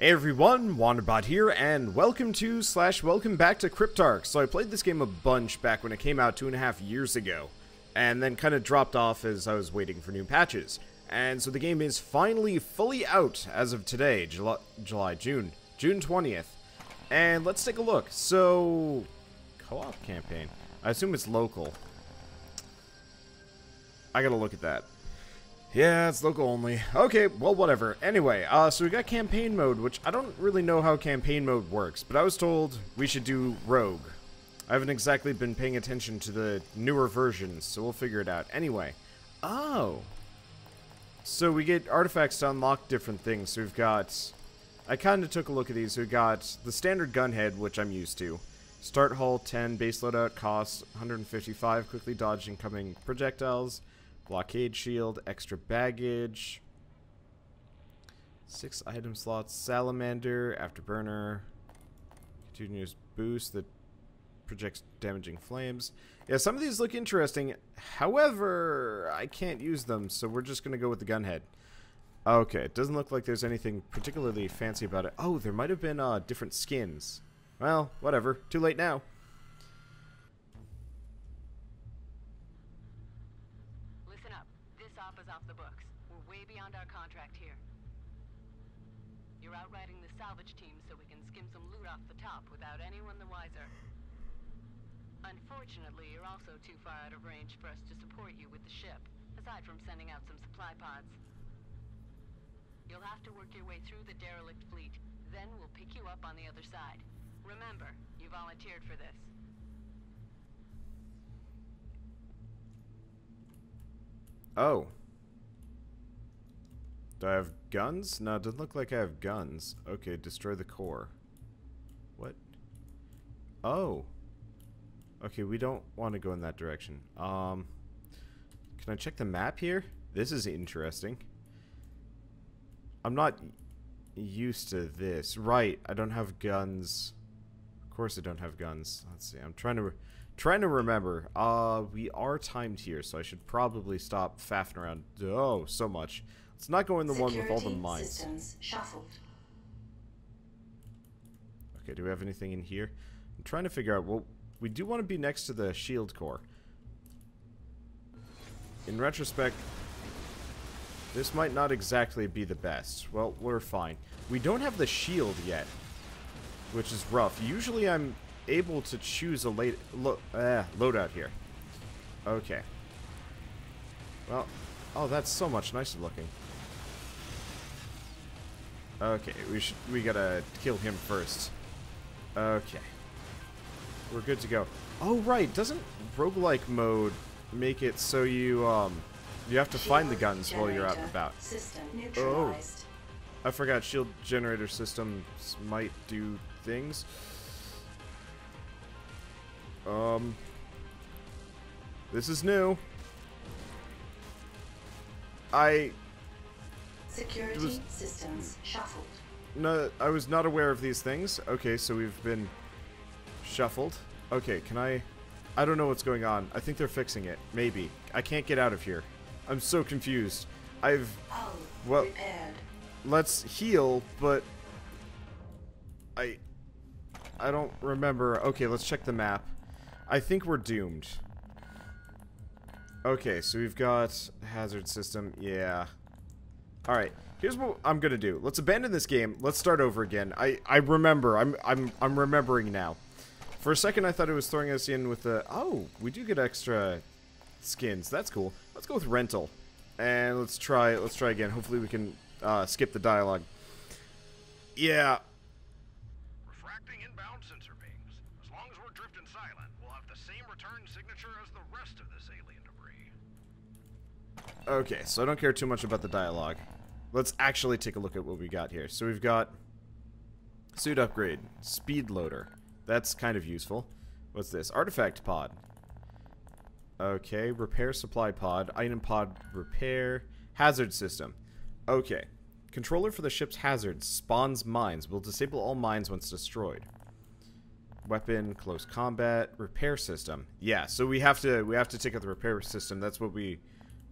Hey everyone, Wanderbot here, and welcome back to Cryptark. So I played this game a bunch back when it came out 2.5 years ago, and then kind of dropped off as I was waiting for new patches. And so the game is finally fully out as of today, June 20th. And let's take a look. So, co-op campaign. I assume it's local. I gotta look at that. Yeah, it's local only. Okay, well, whatever. Anyway, so we got campaign mode, which I don't really know how campaign mode works, but I was told we should do rogue. I haven't exactly been paying attention to the newer versions, so we'll figure it out. Anyway, oh. So we get artifacts to unlock different things. So we've got, I kind of took a look at these. We've got the standard gunhead, which I'm used to. Start hull 10, base loadout cost 155, quickly dodge incoming projectiles. Blockade shield, extra baggage, 6 item slots, salamander, afterburner, continuous boost that projects damaging flames. Yeah, some of these look interesting, however, I can't use them, so we're just going to go with the gunhead. Okay, it doesn't look like there's anything particularly fancy about it. Oh, there might have been different skins. Well, whatever, too late now. Off the books. We're way beyond our contract here. You're outriding the salvage team so we can skim some loot off the top without anyone the wiser. Unfortunately, you're also too far out of range for us to support you with the ship, aside from sending out some supply pods. You'll have to work your way through the derelict fleet, then we'll pick you up on the other side. Remember, you volunteered for this. Oh. Do I have guns? No, it doesn't look like I have guns. Okay, destroy the core. What? Oh. Okay, we don't want to go in that direction. Can I check the map here? This is interesting. I'm not used to this. Right, I don't have guns. Of course I don't have guns. Let's see, I'm trying to remember. We are timed here, so I should probably stop faffing around. Oh, so much. Let's not go in the security one with all the mines. Okay, do we have anything in here? I'm trying to figure out. Well, we do want to be next to the shield core. In retrospect, this might not exactly be the best. Well, we're fine. We don't have the shield yet, which is rough. Usually I'm able to choose a late loadout here. Okay. Well, oh, that's so much nicer looking. Okay, we gotta kill him first. Okay. We're good to go. Oh, right, doesn't roguelike mode make it so you you have to find the guns while you're out and about? Oh, I forgot shield generator systems might do things. This is new. Security systems shuffled. No, I was not aware of these things. Okay, so we've been shuffled. Okay, can I don't know what's going on. I think they're fixing it. Maybe. I can't get out of here. I'm so confused. Well, repaired. Let's heal, but I don't remember. Okay, let's check the map. I think we're doomed. Okay, so we've got hazard system. Yeah. Alright, here's what I'm gonna do. Let's abandon this game. Let's start over again. I remember. I'm remembering now. For a second I thought it was throwing us in with the, oh, we do get extra skins. That's cool. Let's go with rental. And let's try again. Hopefully we can skip the dialogue. Yeah. Okay, so I don't care too much about the dialogue. Let's actually take a look at what we got here. So we've got suit upgrade, speed loader. That's kind of useful. What's this? Artifact pod. Okay, repair supply pod, item pod repair, hazard system. Okay, controller for the ship's hazards spawns mines. Will disable all mines once destroyed. Weapon, close combat, repair system. Yeah, so we have to take out the repair system. That's what we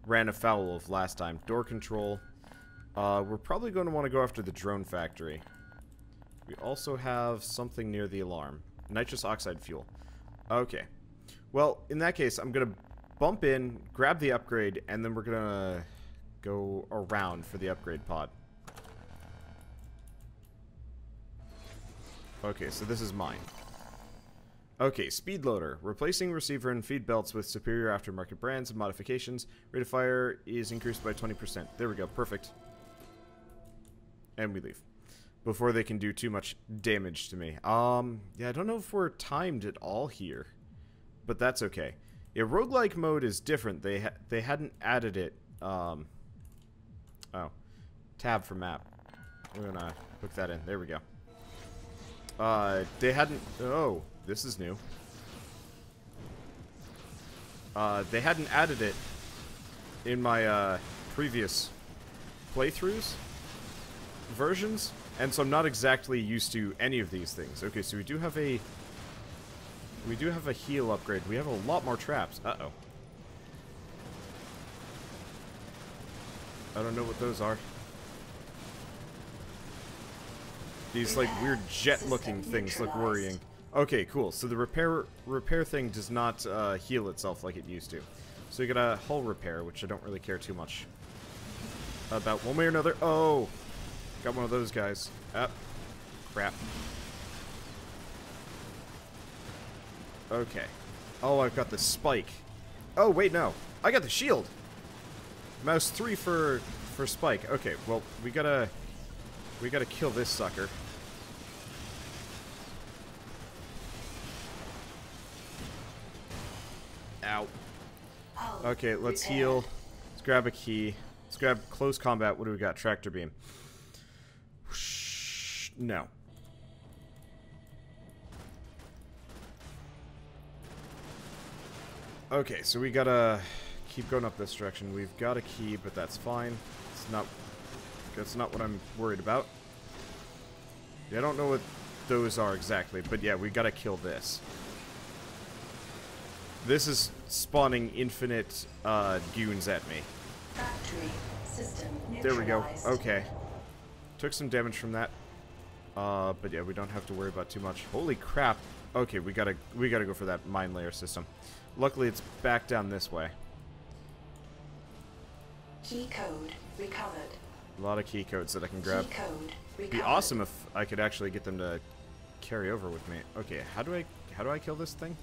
ran afoul of last time. Door control. We're probably going to want to go after the drone factory. We also have something near the alarm. Nitrous oxide fuel. Okay. Well, in that case, I'm going to bump in, grab the upgrade, and then we're going to go around for the upgrade pod. Okay, so this is mine. Okay, speed loader. Replacing receiver and feed belts with superior aftermarket brands and modifications. Rate of fire is increased by 20%. There we go, perfect. And we leave. Before they can do too much damage to me. Yeah, I don't know if we're timed at all here. But that's okay. Yeah, roguelike mode is different. They hadn't added it. Oh. Tab for map. We're gonna hook that in. There we go. They hadn't... Oh. This is new. They hadn't added it in my previous playthroughs, versions, and so I'm not exactly used to any of these things. Okay, so we do have a heal upgrade. We have a lot more traps. Uh-oh. I don't know what those are. These like weird jet-looking things look worrying. Okay, cool. So the repair thing does not heal itself like it used to. So you got a hull repair, which I don't really care too much about one way or another. Oh, got one of those guys. Ah, crap. Okay. Oh, I've got the spike. Oh, wait, no. I got the shield. Mouse 3 for spike. Okay, well, we gotta kill this sucker. Out. Okay, let's heal. Let's grab a key. Let's grab close combat. What do we got? Tractor beam. No. Okay, so we gotta keep going up this direction. We've got a key, but that's fine. That's not what I'm worried about. Yeah, I don't know what those are exactly, but yeah, we gotta kill this. This is spawning infinite goons at me. Factory system neutralized. There we go. Okay. Took some damage from that. But yeah, we don't have to worry about too much. Holy crap. Okay, we gotta go for that mine layer system. Luckily it's back down this way. Key code recovered. A lot of key codes that I can grab. Key code recovered. Be awesome if I could actually get them to carry over with me. Okay, how do I kill this thing?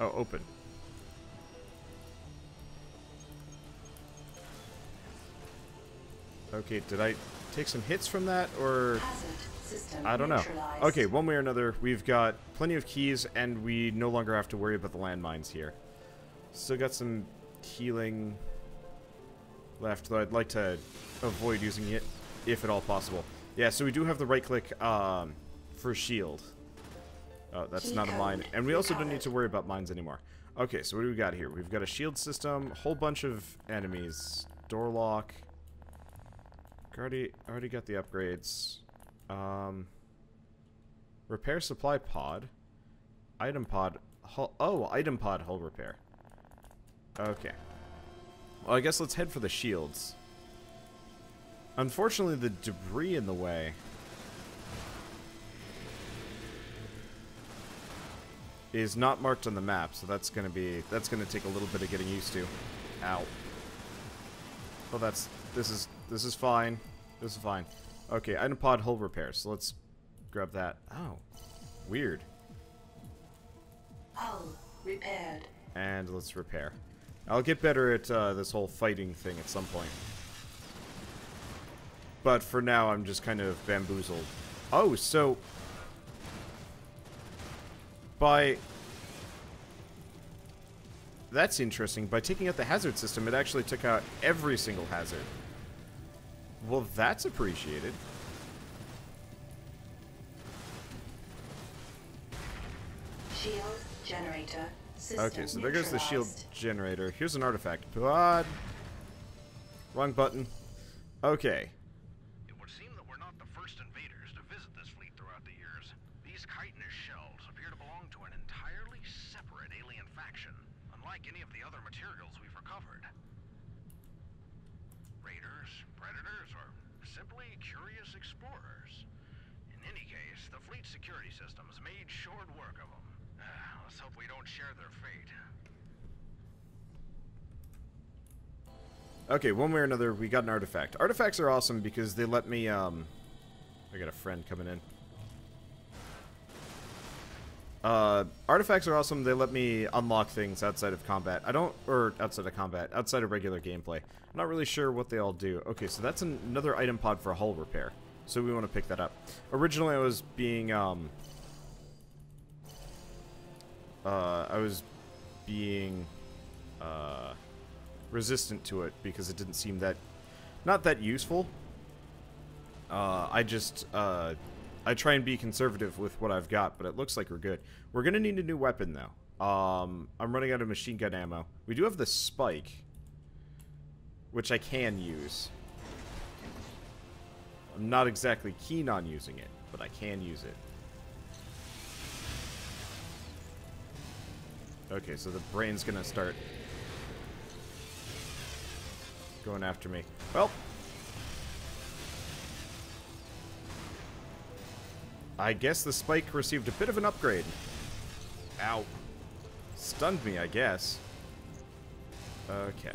Oh, open. Okay, did I take some hits from that, or... I don't know. Okay, one way or another, we've got plenty of keys, and we no longer have to worry about the landmines here. Still got some healing left, though I'd like to avoid using it, if at all possible. Yeah, so we do have the right-click for shield. Oh, that's not a mine. And we also don't need to worry about mines anymore. Okay, so what do we got here? We've got a shield system, a whole bunch of enemies. Door lock. Already got the upgrades. Repair supply pod. Item pod. Hull, oh, item pod hull repair. Okay. Well, I guess let's head for the shields. Unfortunately, the debris in the way... is not marked on the map, so that's gonna take a little bit of getting used to. Ow. Well, this is fine. This is fine. Okay, item pod hull repair. So let's grab that. Oh, weird. Hull repaired. And let's repair. I'll get better at this whole fighting thing at some point. But for now, I'm just kind of bamboozled. Oh, so. That's interesting. By taking out the hazard system, it actually took out every single hazard. Well, that's appreciated. Shield generator system. Okay, so there goes the shield generator. Here's an artifact. But wrong button. Okay. An any of the other materials we've recovered. Raiders, predators, or simply curious explorers. In any case, the fleet security systems made short work of them. Let's hope we don't share their fate. Okay, one way or another, we got an artifact. Artifacts are awesome because they let me, I got a friend coming in. Artifacts are awesome. They let me unlock things outside of combat. Outside of regular gameplay. I'm not really sure what they all do. Okay, so that's another item pod for hull repair. So we want to pick that up. Originally, I was being, resistant to it because it didn't seem that, not that useful. I try and be conservative with what I've got, but it looks like we're good. We're going to need a new weapon, though. I'm running out of machine gun ammo. We do have the spike, which I can use. I'm not exactly keen on using it, but I can use it. Okay, so the brain's going to start going after me. Well, I guess the spike received a bit of an upgrade. Ow. Stunned me, I guess. Okay.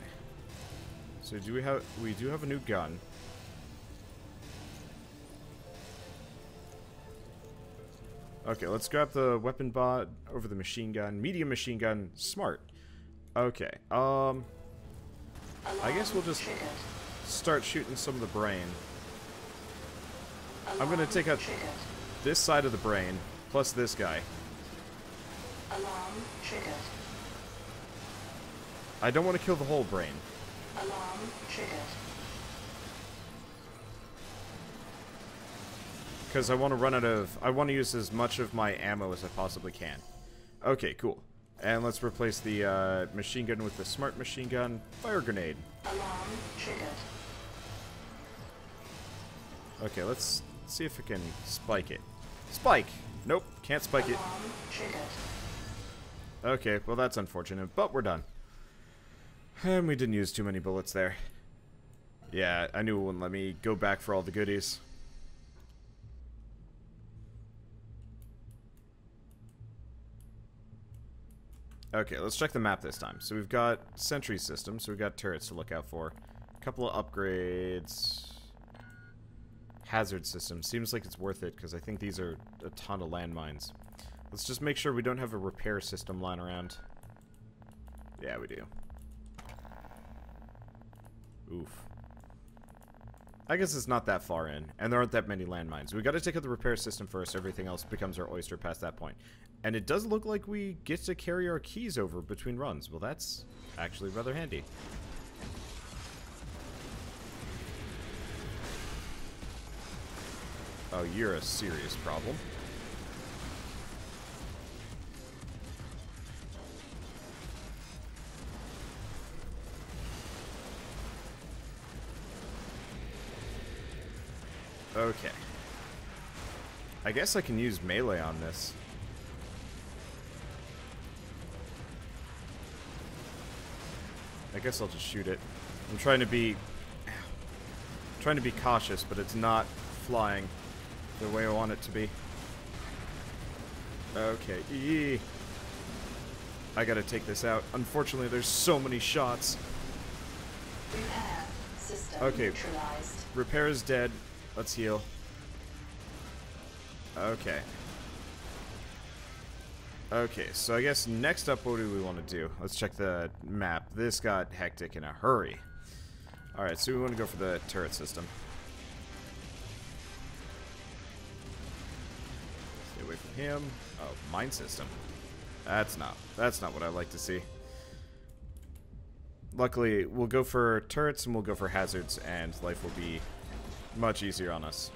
So we do have a new gun. Okay, let's grab the weapon bot over the machine gun. Medium machine gun, smart. Okay. I guess we'll just start shooting some of the brain. I'm going to take out this side of the brain, plus this guy. Alarm triggered. I don't want to kill the whole brain. Alarm triggered. Because I want to run out of... I want to use as much of my ammo as I possibly can. Okay, cool. And let's replace the machine gun with the smart machine gun. Fire grenade. Alarm triggered. Okay, let's see if we can spike it. Spike! Nope, can't spike it. Okay, well that's unfortunate, but we're done. And we didn't use too many bullets there. Yeah, I knew it wouldn't let me go back for all the goodies. Okay, let's check the map this time. So we've got sentry systems, so we've got turrets to look out for. A couple of upgrades. Hazard system. Seems like it's worth it, because I think these are a ton of landmines. Let's just make sure we don't have a repair system lying around. Yeah, we do. Oof. I guess it's not that far in, and there aren't that many landmines. We've got to take out the repair system first. Everything else becomes our oyster past that point. And it does look like we get to carry our keys over between runs. Well, that's actually rather handy. Oh, you're a serious problem. Okay. I guess I can use melee on this. I guess I'll just shoot it. I'm trying to be cautious, but it's not flying the way I want it to be. Okay. Eee. I gotta take this out. Unfortunately, there's so many shots. Repair system neutralized. Repair is dead. Let's heal. Okay. Okay, so I guess next up, what do we want to do? Let's check the map. This got hectic in a hurry. Alright, so we want to go for the turret system. Stay away from him. Oh, mine system. That's not what I like to see. Luckily, we'll go for turrets and we'll go for hazards, and life will be much easier on us.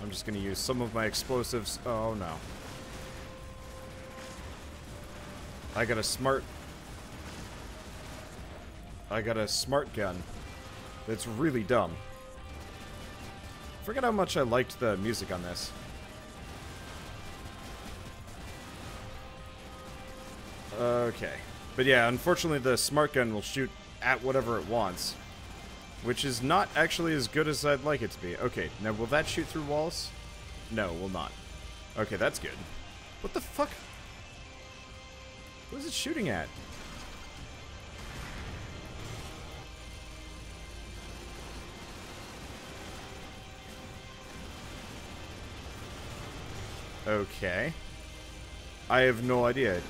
I'm just going to use some of my explosives. Oh, no. I got a smart gun. That's really dumb. Forget how much I liked the music on this. Okay. But yeah, unfortunately the smart gun will shoot at whatever it wants, which is not actually as good as I'd like it to be. Okay, now will that shoot through walls? No, will not. Okay, that's good. What the fuck? What is it shooting at? Okay. I have no idea.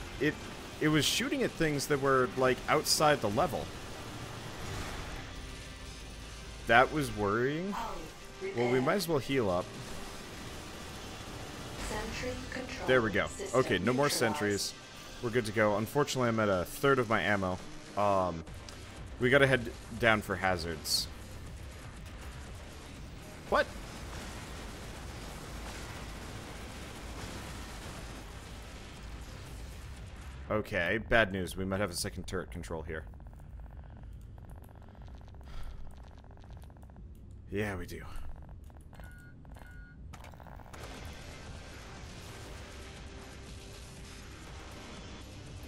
It was shooting at things that were, like, outside the level. That was worrying. Well, we might as well heal up. There we go. Okay, no more sentries. We're good to go. Unfortunately, I'm at a third of my ammo. We gotta head down for hazards. What? Okay, bad news. We might have a second turret control here. Yeah, we do.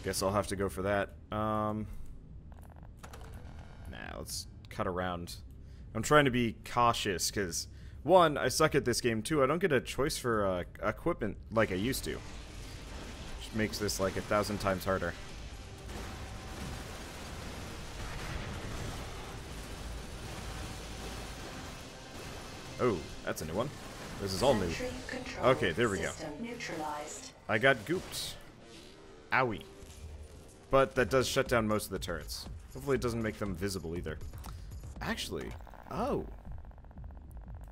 Guess I'll have to go for that. Nah, let's cut around. I'm trying to be cautious, because, one, I suck at this game, two, I don't get a choice for equipment like I used to. Makes this like 1,000 times harder. Oh, that's a new one. This is all new. Okay, there we go. I got gooped. Owie. But that does shut down most of the turrets. Hopefully it doesn't make them visible either. Actually, oh.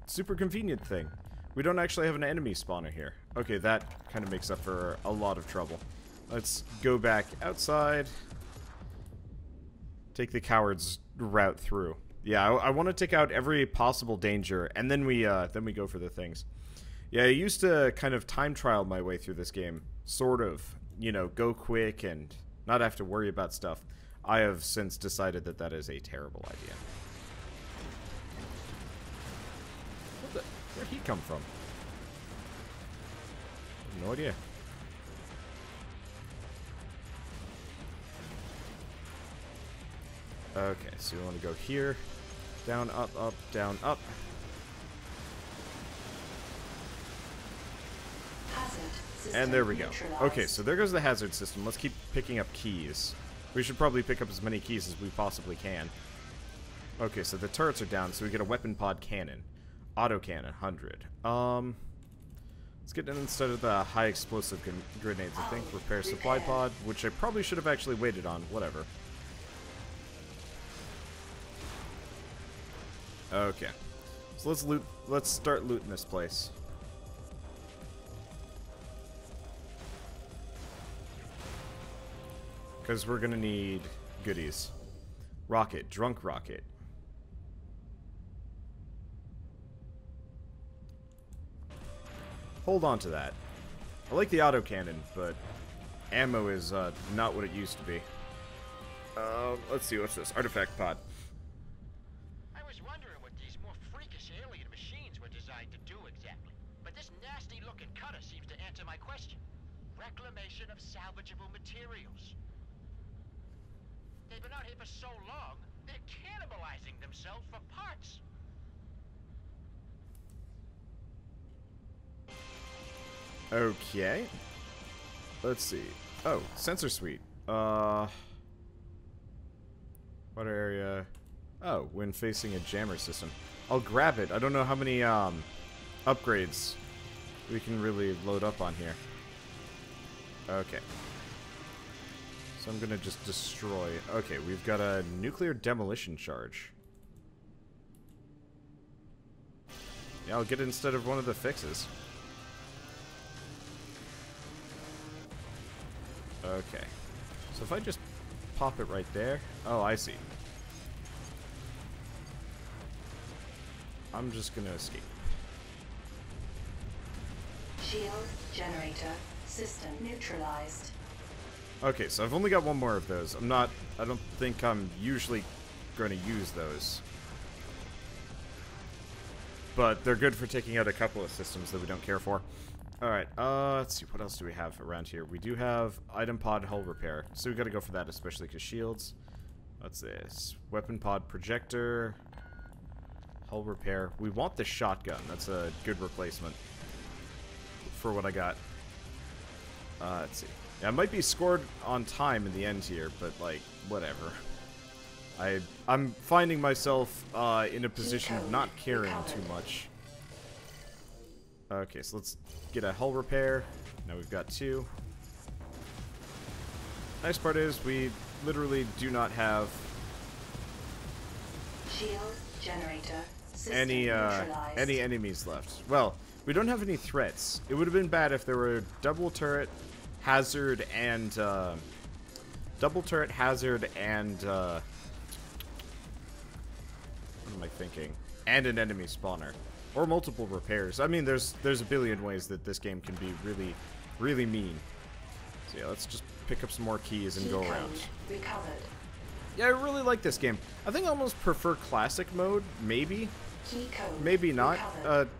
Super convenient thing. We don't actually have an enemy spawner here. Okay, that kind of makes up for a lot of trouble. Let's go back outside. Take the coward's route through. Yeah, I want to take out every possible danger, and then we go for the things. Yeah, I used to kind of time trial my way through this game. Sort of. You know, go quick and not have to worry about stuff. I have since decided that that is a terrible idea. Where'd he come from? No idea. Okay, so we want to go here. Down, up, up, down, up. And there we go. Okay, so there goes the hazard system. Let's keep picking up keys. We should probably pick up as many keys as we possibly can. Okay, so the turrets are down, so we get a weapon pod cannon. Autocannon, 100. Let's get in instead of the high explosive grenades, I think. Repair supply pod, which I probably should have actually waited on. Whatever. Okay. So let's loot. Let's start looting this place. Because we're going to need goodies. Rocket. Drunk rocket. Hold on to that. I like the autocannon, but ammo is not what it used to be. Let's see, what's this? Artifact pod. I was wondering what these more freakish alien machines were designed to do exactly. But this nasty-looking cutter seems to answer my question. Reclamation of salvageable materials. They've been out here for so long, they're cannibalizing themselves for parts. Okay. Let's see. Oh, sensor suite. Water area. Oh, when facing a jammer system. I'll grab it. I don't know how many upgrades we can really load up on here. Okay. So I'm gonna just destroy. Okay, we've got a nuclear demolition charge. Yeah, I'll get it instead of one of the fixes. Okay, so if I just pop it right there... Oh, I see. I'm just gonna escape. Shield generator system neutralized. Okay, so I've only got one more of those. I don't think I'm usually going to use those. But they're good for taking out a couple of systems that we don't care for. Alright, let's see, what else do we have around here? We do have item pod hull repair, so we gotta go for that, especially because shields. What's this? Weapon pod projector, hull repair. We want the shotgun, that's a good replacement for what I got. Let's see. Yeah, I might be scored on time in the end here, but, like, whatever. I'm finding myself in a position of not caring too much. Okay, so let's get a hull repair. Now we've got two. Nice part is we literally do not have shield generator any enemies left. Well, we don't have any threats. It would have been bad if there were double turret hazard and what am I thinking? And an enemy spawner. Or multiple repairs. I mean, there's a billion ways that this game can be really, really mean. So yeah, let's just pick up some more keys and go around. Yeah, I really like this game. I think I almost prefer classic mode, maybe. Maybe not.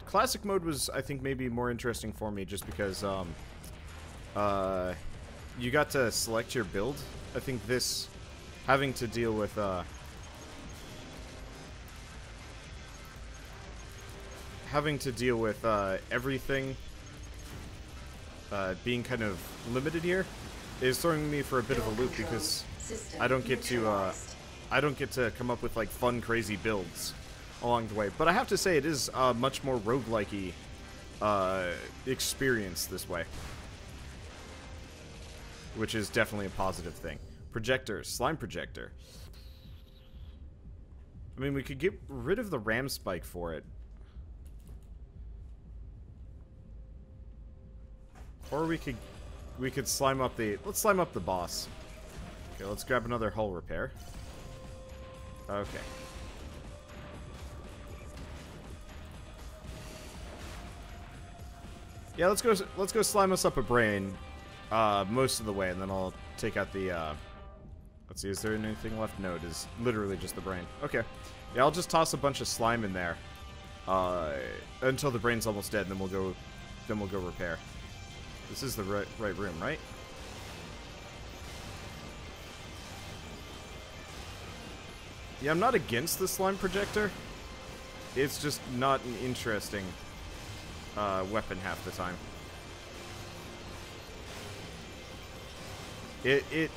Classic mode was, I think, maybe more interesting for me just because you got to select your build. I think this, having to deal with... everything being kind of limited here is throwing me for a bit of a loop because I don't get to come up with like fun, crazy builds along the way. But I have to say, it is a much more roguelike-y experience this way, which is definitely a positive thing. Projector, slime projector. I mean, we could get rid of the ram spike for it. Or we could slime up the... Let's slime up the boss. Okay, let's grab another hull repair. Okay. Yeah, let's go slime us up a brain most of the way, and then I'll take out the... Let's see, is there anything left? No, it is literally just the brain. Okay. Yeah, I'll just toss a bunch of slime in there until the brain's almost dead, and then we'll go repair. This is the right room, right? Yeah, I'm not against the slime projector. It's just not an interesting weapon half the time.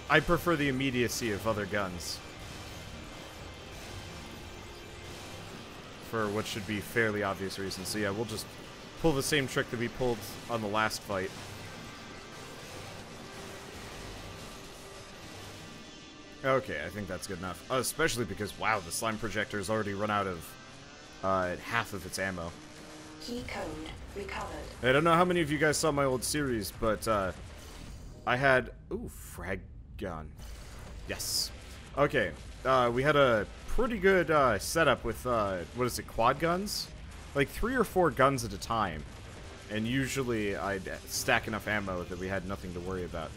I prefer the immediacy of other guns for what should be fairly obvious reasons. So yeah, we'll just pull the same trick that we pulled on the last fight. Okay, I think that's good enough. Especially because, wow, the slime projector's already run out of half of its ammo. Key code recovered. I don't know how many of you guys saw my old series, but I had... Ooh, frag gun. Yes. Okay, we had a pretty good setup with, what is it, quad guns? Like 3 or 4 guns at a time. And usually I'd stack enough ammo that we had nothing to worry about.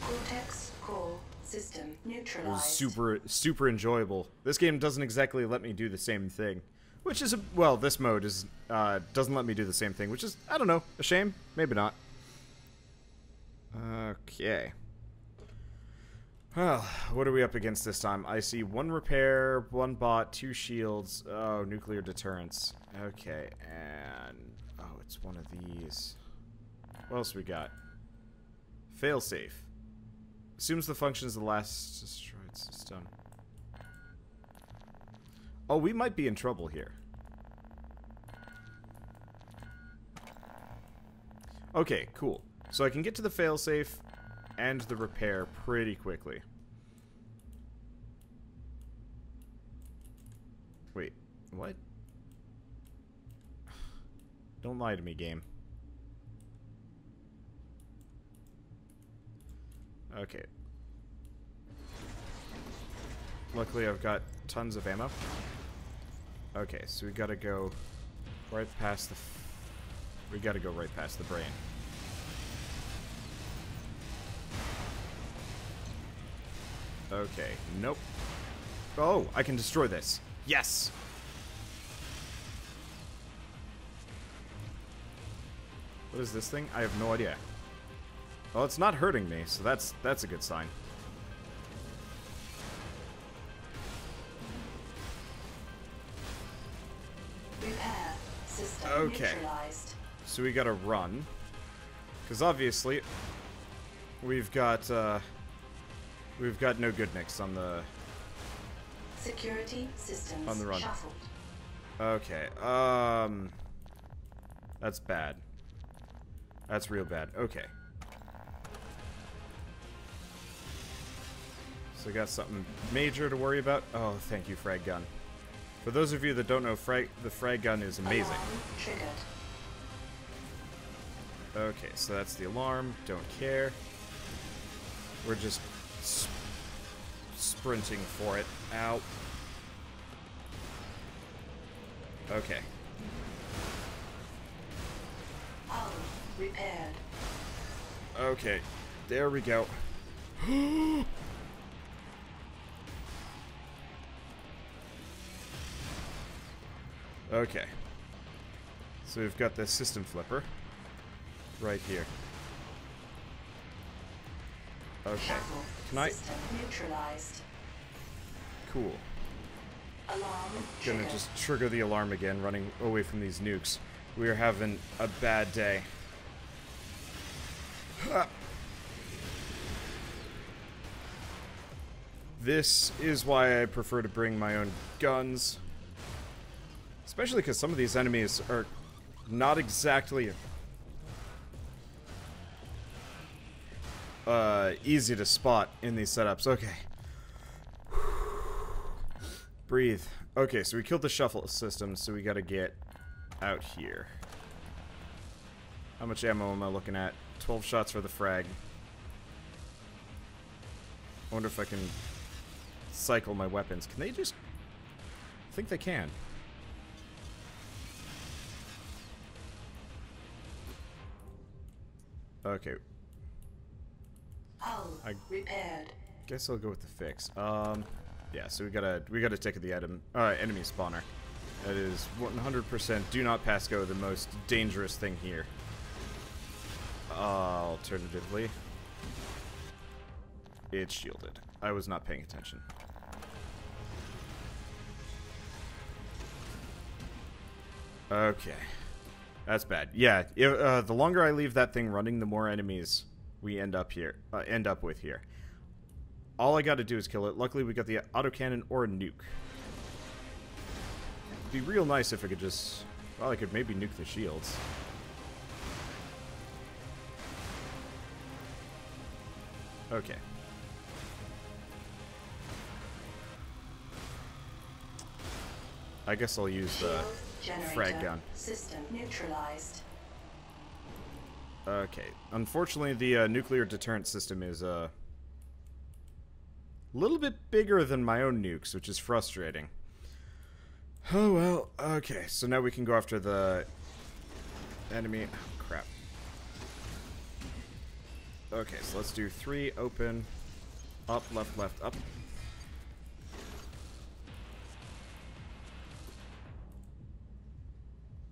Cortex core. System neutralized. It was super enjoyable. This game doesn't exactly let me do the same thing, which is this mode is doesn't let me do the same thing, which is, I don't know, a shame, maybe not. Okay. Well, what are we up against this time? I see 1 repair, 1 bot, 2 shields. Oh, nuclear deterrence. Okay, and oh, it's one of these. What else we got? Failsafe. Assumes the function is the last destroyed system. Oh, we might be in trouble here. Okay, cool. So I can get to the failsafe and the repair pretty quickly. Wait, what? Don't lie to me, game. Okay. Luckily, I've got tons of ammo. Okay, so we gotta go right past the... We gotta go right past the brain. Okay, nope. Oh, I can destroy this. Yes! What is this thing? I have no idea. Well, it's not hurting me, so that's a good sign. Repair system neutralized. So we gotta run. Because obviously, we've got no good nicks on the security systems on the run. Shuffled. Okay, that's bad. That's real bad. Okay. So I got something major to worry about. Oh, thank you, frag gun. For those of you that don't know, the frag gun is amazing. Triggered. Okay, so that's the alarm. Don't care. We're just sprinting for it. Ow. Okay. All repaired. Okay, there we go. Okay. So we've got the system flipper right here. Okay. Can I? Cool. I'm gonna just trigger the alarm again, running away from these nukes. We are having a bad day. This is why I prefer to bring my own guns. Especially because some of these enemies are not exactly easy to spot in these setups. Okay. Breathe. Okay, so we killed the shuffle system, so we gotta get out here. How much ammo am I looking at? 12 shots for the frag. I wonder if I can cycle my weapons. Can they just... I think they can. Okay. I guess I'll go with the fix. Yeah, so we gotta take the item enemy spawner. That is 100%. Do not pass go, the most dangerous thing here. Alternatively, it's shielded. I was not paying attention. Okay, that's bad. Yeah, the longer I leave that thing running, the more enemies we end up with here. All I gotta do is kill it. Luckily, we got the autocannon or a nuke. It'd be real nice if I could just... Well, I could maybe nuke the shields. Okay. I guess I'll use the frag gun. System neutralized. Okay. Unfortunately, the nuclear deterrent system is... little bit bigger than my own nukes, which is frustrating. Oh well, okay, so now we can go after the enemy. Oh, crap. Okay, so let's do three, open, up, left, up.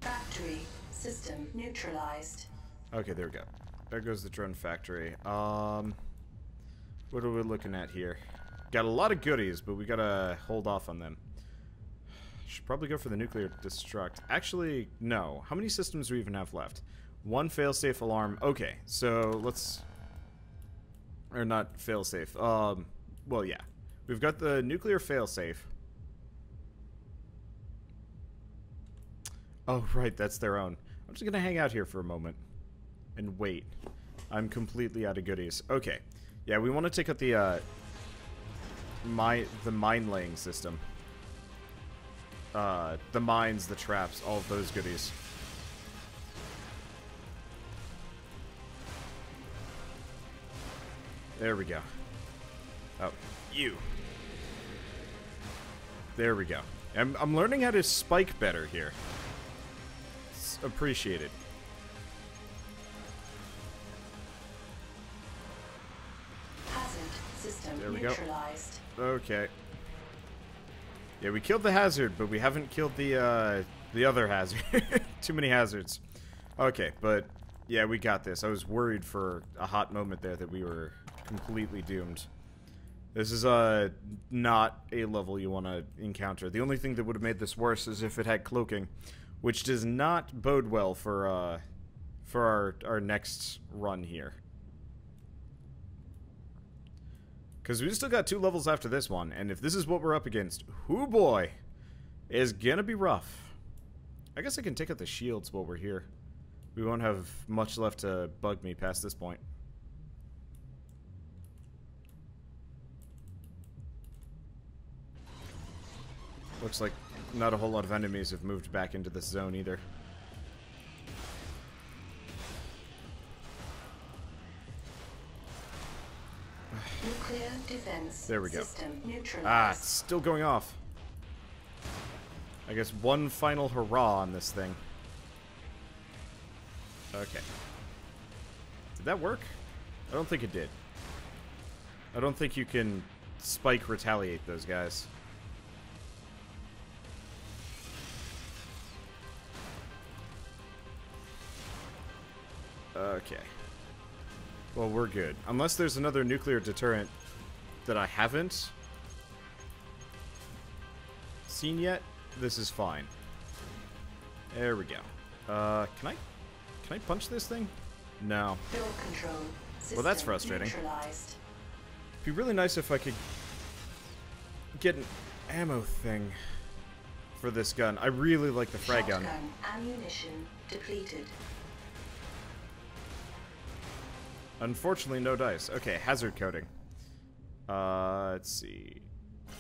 Factory system neutralized. Okay, there we go. There goes the drone factory. What are we looking at here? Got a lot of goodies, but we gotta hold off on them. Should probably go for the nuclear destruct. Actually, no. How many systems do we even have left? One failsafe alarm. Okay, so let's... Or not failsafe. Well, yeah. We've got the nuclear failsafe. Oh, right, that's their own. I'm just gonna hang out here for a moment. And wait. I'm completely out of goodies. Okay. Yeah, we want to take out the mine-laying system. The mines, the traps, all of those goodies. There we go. Oh, you. There we go. I'm learning how to spike better here. It's appreciated. There we go. Okay. Yeah, we killed the hazard, but we haven't killed the other hazard. Too many hazards. Okay, but Yeah, we got this. I was worried for a hot moment there that we were completely doomed. This is not a level you want to encounter. The only thing that would have made this worse is if it had cloaking, which does not bode well for our next run here. Because we've still got 2 levels after this one, and if this is what we're up against, hoo boy, is gonna be rough. I guess I can take out the shields while we're here. We won't have much left to bug me past this point. Looks like not a whole lot of enemies have moved back into this zone either. Nuclear defense. There we go. Ah, it's still going off. I guess one final hurrah on this thing. Okay. Did that work? I don't think it did. I don't think you can spike retaliate those guys. Okay. Well, we're good. Unless there's another nuclear deterrent that I haven't seen yet, this is fine. There we go. Can I punch this thing? No. Well, that's frustrating. It'd be really nice if I could get an ammo thing for this gun. I really like the frag gun. Ammunition depleted. Unfortunately, no dice. Okay, hazard coating. Let's see.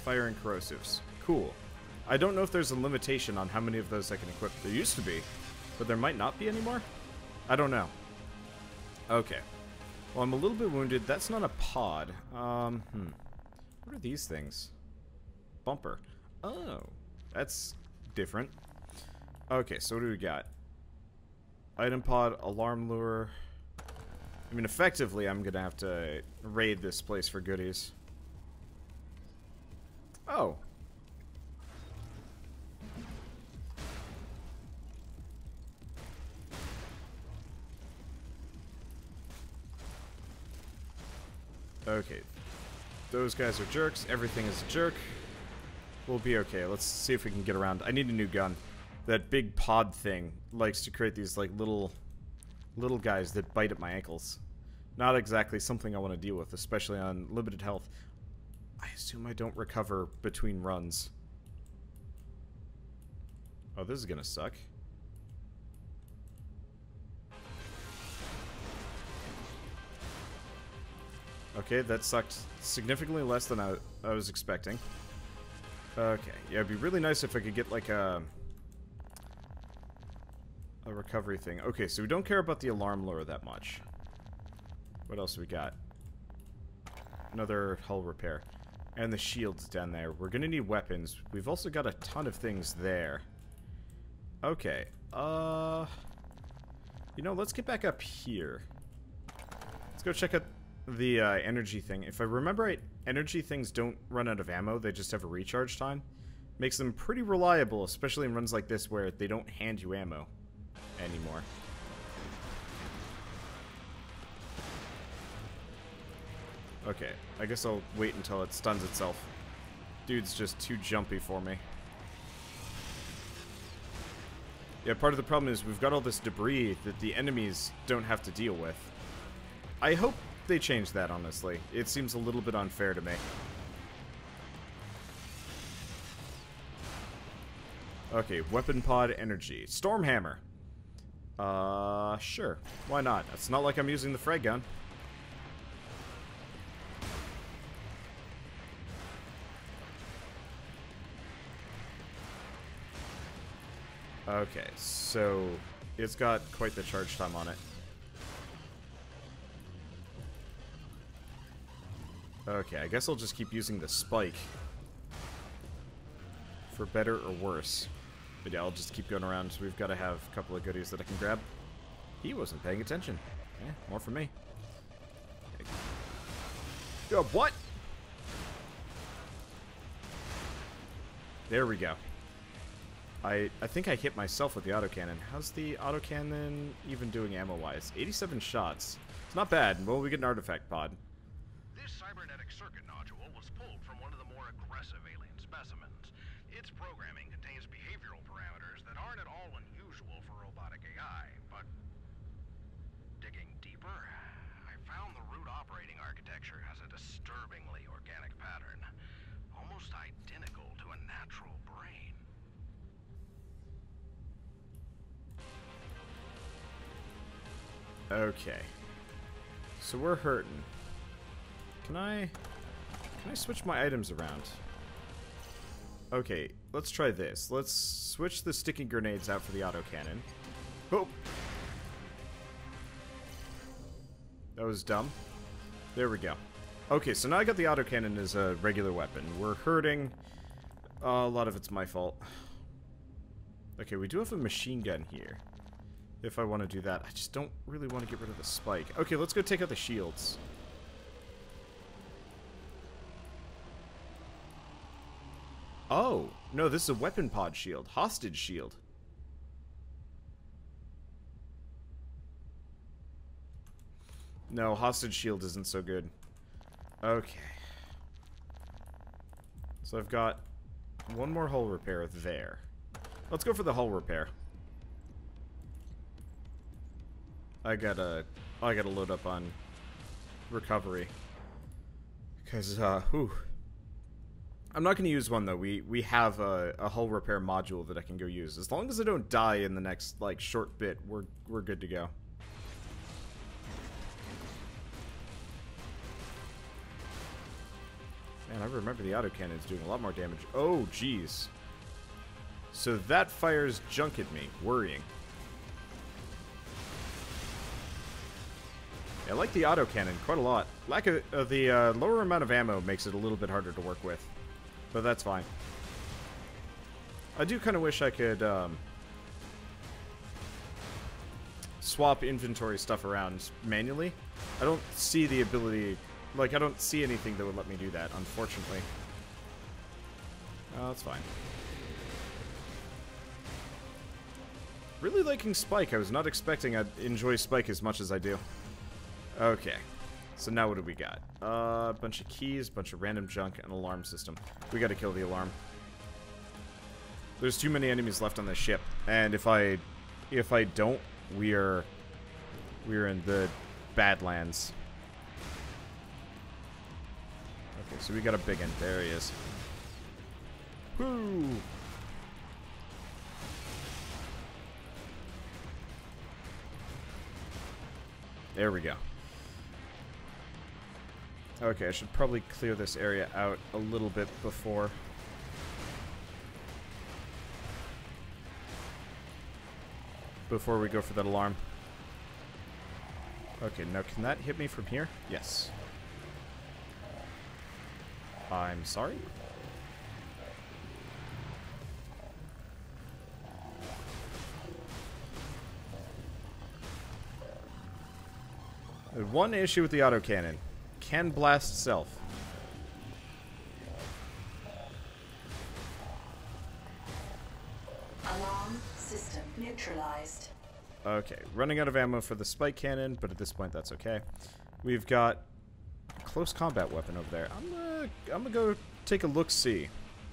Fire and corrosives. Cool. I don't know if there's a limitation on how many of those I can equip. There used to be, but there might not be anymore? I don't know. Okay. Well, I'm a little bit wounded. That's not a pod. What are these things? Bumper. Oh. That's different. Okay, so what do we got? Item pod, alarm lure... I mean, effectively, I'm gonna have to raid this place for goodies. Oh. Okay. Those guys are jerks. Everything is a jerk. We'll be okay. Let's see if we can get around. I need a new gun. That big pod thing likes to create these, like, little guys that bite at my ankles. Not exactly something I want to deal with, especially on limited health. I assume I don't recover between runs. Oh, this is gonna suck. Okay, that sucked significantly less than I was expecting. Okay, yeah, it'd be really nice if I could get like a recovery thing. Okay, so we don't care about the alarm lure that much. What else we got? Another hull repair. And the shields down there. We're gonna need weapons. We've also got a ton of things there. Okay. You know, let's get back up here. Let's go check out the energy thing. If I remember right, energy things don't run out of ammo. They just have a recharge time. Makes them pretty reliable, especially in runs like this where they don't hand you ammo anymore. Okay, I guess I'll wait until it stuns itself. Dude's just too jumpy for me. Yeah, part of the problem is we've got all this debris that the enemies don't have to deal with. I hope they change that, honestly. It seems a little bit unfair to me. Okay, weapon pod energy. Storm hammer. Sure. Why not? It's not like I'm using the frag gun. Okay, so it's got quite the charge time on it. Okay, I guess I'll just keep using the spike. For better or worse. But yeah, I'll just keep going around. So we've got to have a couple of goodies that I can grab. He wasn't paying attention. Yeah, more for me. Okay. Yo, what? There we go. I think I hit myself with the autocannon. How's the autocannon even doing ammo-wise? 87 shots. It's not bad. Well, we get an artifact pod. This cybernetic circuit nodule was pulled from one of the more aggressive alien specimens. Its programming contains behavioral parameters that aren't at all unusual for robotic AI, but digging deeper, I found the root operating architecture has a disturbingly organic pattern, almost identical to a natural brain. Okay, so we're hurting. Can I switch my items around? Okay, let's try this. Let's switch the sticking grenades out for the autocannon. Boop! That was dumb. There we go. Okay, so now I got the autocannon as a regular weapon. We're hurting. A lot of it's my fault. Okay, we do have a machine gun here. If I want to do that. I just don't really want to get rid of the spike. Okay, let's go take out the shields. Oh! No, this is a weapon pod shield. Hostage shield. No, hostage shield isn't so good. Okay. So I've got one more hull repair there. Let's go for the hull repair. I gotta load up on recovery. Because, whew. I'm not gonna use one though. We have a hull repair module that I can go use. As long as I don't die in the next like short bit, we're good to go. Man, I remember the autocannon's doing a lot more damage. Oh, jeez. So that fires junk at me. Worrying. I like the autocannon quite a lot. Lack of the lower amount of ammo makes it a little bit harder to work with. But that's fine. I do kind of wish I could swap inventory stuff around manually. I don't see the ability... Like, I don't see anything that would let me do that, unfortunately. Oh, that's fine. Really liking Spike. I was not expecting I'd enjoy Spike as much as I do. Okay, so now what do we got? A bunch of keys, bunch of random junk, an alarm system. We gotta kill the alarm. There's too many enemies left on the ship, and if I don't, we're in the Badlands. Okay, so we got a big one. There he is. Woo! There we go. Okay, I should probably clear this area out a little bit before. Before we go for that alarm. Okay, now can that hit me from here? Yes. I'm sorry? One issue with the autocannon. Can blast self. Alarm system neutralized. Okay, running out of ammo for the spike cannon, but at this point that's okay. We've got a close combat weapon over there. I'm gonna go take a look-see.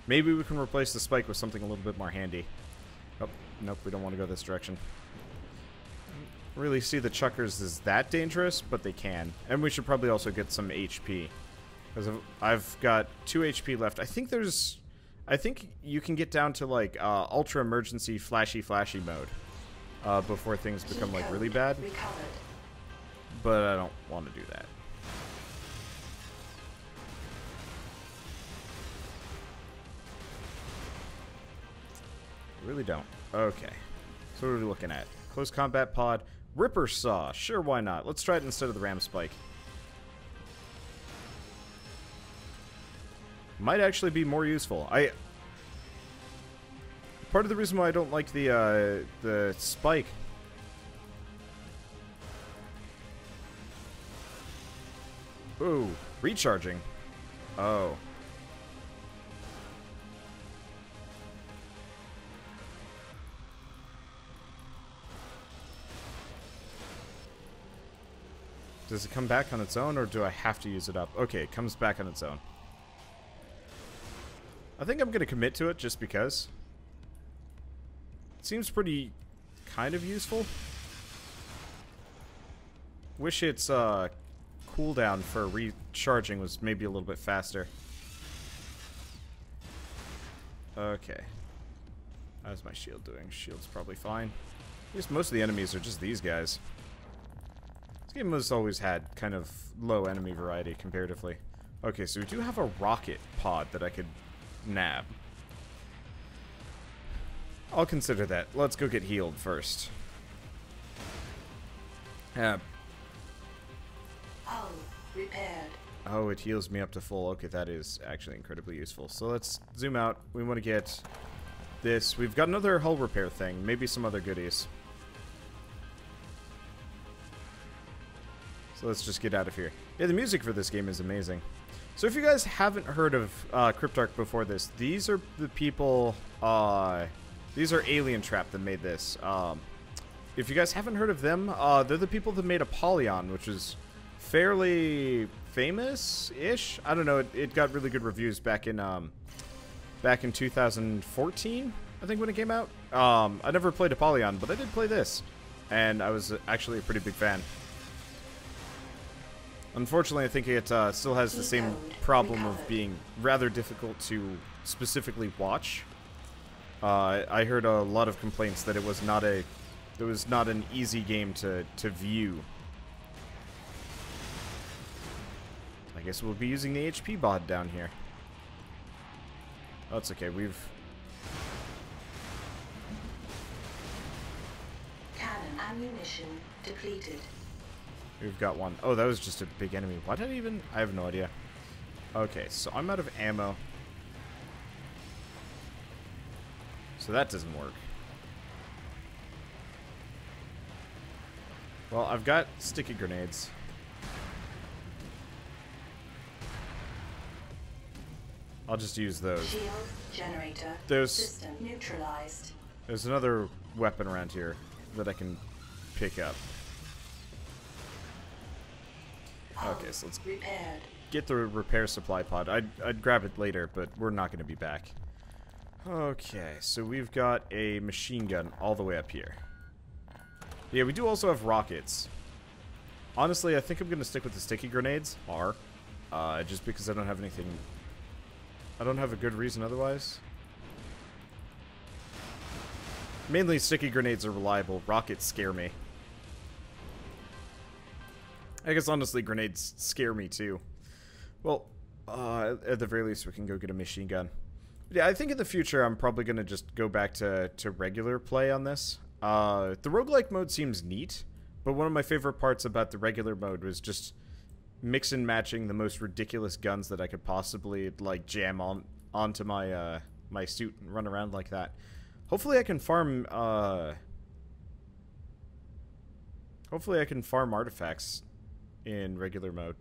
Maybe we can replace the spike with something a little bit more handy. Oh, nope, we don't want to go this direction. Really see the chuckers as that dangerous, but they can. And we should probably also get some HP. Because I've got 2 HP left. I think you can get down to, like, ultra emergency flashy mode. Before things become, like, really bad. But I don't want to do that. I really don't. Okay. So what are we looking at? Close combat pod. Ripper saw. Sure, why not? Let's try it instead of the ram spike. Might actually be more useful. Part of the reason why I don't like the spike. Ooh, recharging. Oh. Does it come back on its own, or do I have to use it up? Okay, it comes back on its own. I think I'm going to commit to it just because. It seems pretty kind of useful. Wish its cooldown for recharging was maybe a little bit faster. Okay. How's my shield doing? Shield's probably fine. At least most of the enemies are just these guys. This game has always had kind of low enemy variety comparatively. Okay, so we do have a rocket pod that I could nab. I'll consider that. Let's go get healed first. Hull repaired. Oh, it heals me up to full. Okay, that is actually incredibly useful. So let's zoom out. We want to get this. We've got another hull repair thing. Maybe some other goodies. So let's just get out of here. Yeah, the music for this game is amazing. So if you guys haven't heard of Cryptark before this, these are the people... these are Alien Trap that made this. If you guys haven't heard of them, they're the people that made Apollyon, which is fairly... famous-ish? I don't know. It got really good reviews back in 2014, I think, when it came out. I never played Apollyon, but I did play this, and I was actually a pretty big fan. Unfortunately, I think it still has the same problem of being rather difficult to specifically watch. I heard a lot of complaints that it was not an easy game to view. I guess we'll be using the HP bod down here. Oh, it's okay. We've... Cannon ammunition depleted. We've got one. Oh, that was just a big enemy. Why did I even... I have no idea. Okay, so I'm out of ammo. So that doesn't work. Well, I've got sticky grenades. I'll just use those. Shield generator. System neutralized. There's another weapon around here that I can pick up. Okay, so let's get the repair supply pod. I'd grab it later, but we're not going to be back. Okay, so we've got a machine gun all the way up here. Yeah, we do also have rockets. Honestly, I think I'm going to stick with the sticky grenades. Just because I don't have anything... I don't have a good reason otherwise. Mainly sticky grenades are reliable. Rockets scare me. I guess honestly grenades scare me too. Well, at the very least we can go get a machine gun. But yeah, I think in the future I'm probably going to just go back to regular play on this. The roguelike mode seems neat, but one of my favorite parts about the regular mode was just... mix and matching the most ridiculous guns that I could possibly like jam onto my my suit and run around like that. Hopefully I can farm artifacts in regular mode.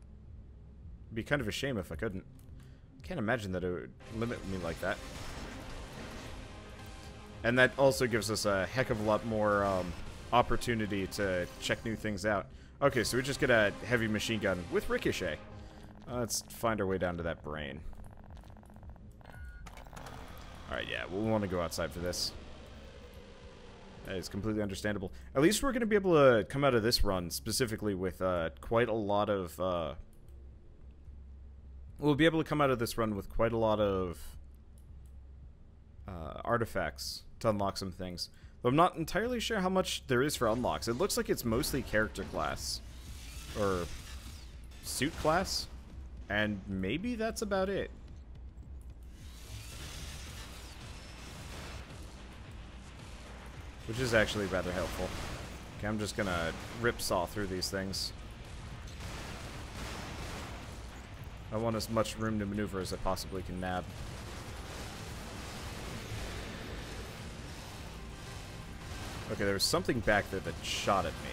It'd be kind of a shame if I couldn't. Can't imagine that it would limit me like that. And that also gives us a heck of a lot more opportunity to check new things out. Okay, so we just get a heavy machine gun with ricochet. Let's find our way down to that brain. Alright, yeah, we'll want to go outside for this. That is completely understandable. At least we're going to be able to come out of this run specifically with quite a lot of... we'll be able to come out of this run with quite a lot of artifacts to unlock some things. I'm not entirely sure how much there is for unlocks. It looks like it's mostly character class. Or suit class. And maybe that's about it. Which is actually rather helpful. Okay, I'm just gonna rip-saw through these things. I want as much room to maneuver as I possibly can nab. Okay, there was something back there that shot at me.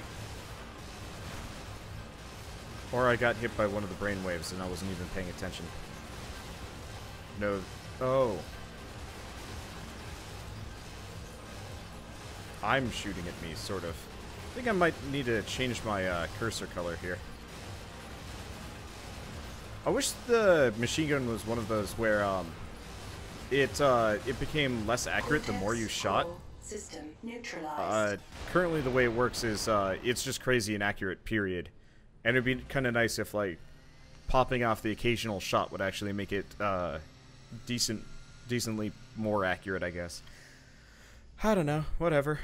Or I got hit by one of the brainwaves and I wasn't even paying attention. No. Oh. I'm shooting at me, sort of. I think I might need to change my cursor color here. I wish the machine gun was one of those where it became less accurate the more you shot. System neutralized. Currently the way it works is it's just crazy inaccurate, period. And it'd be kind of nice if like popping off the occasional shot would actually make it decently more accurate, I guess. I don't know, whatever.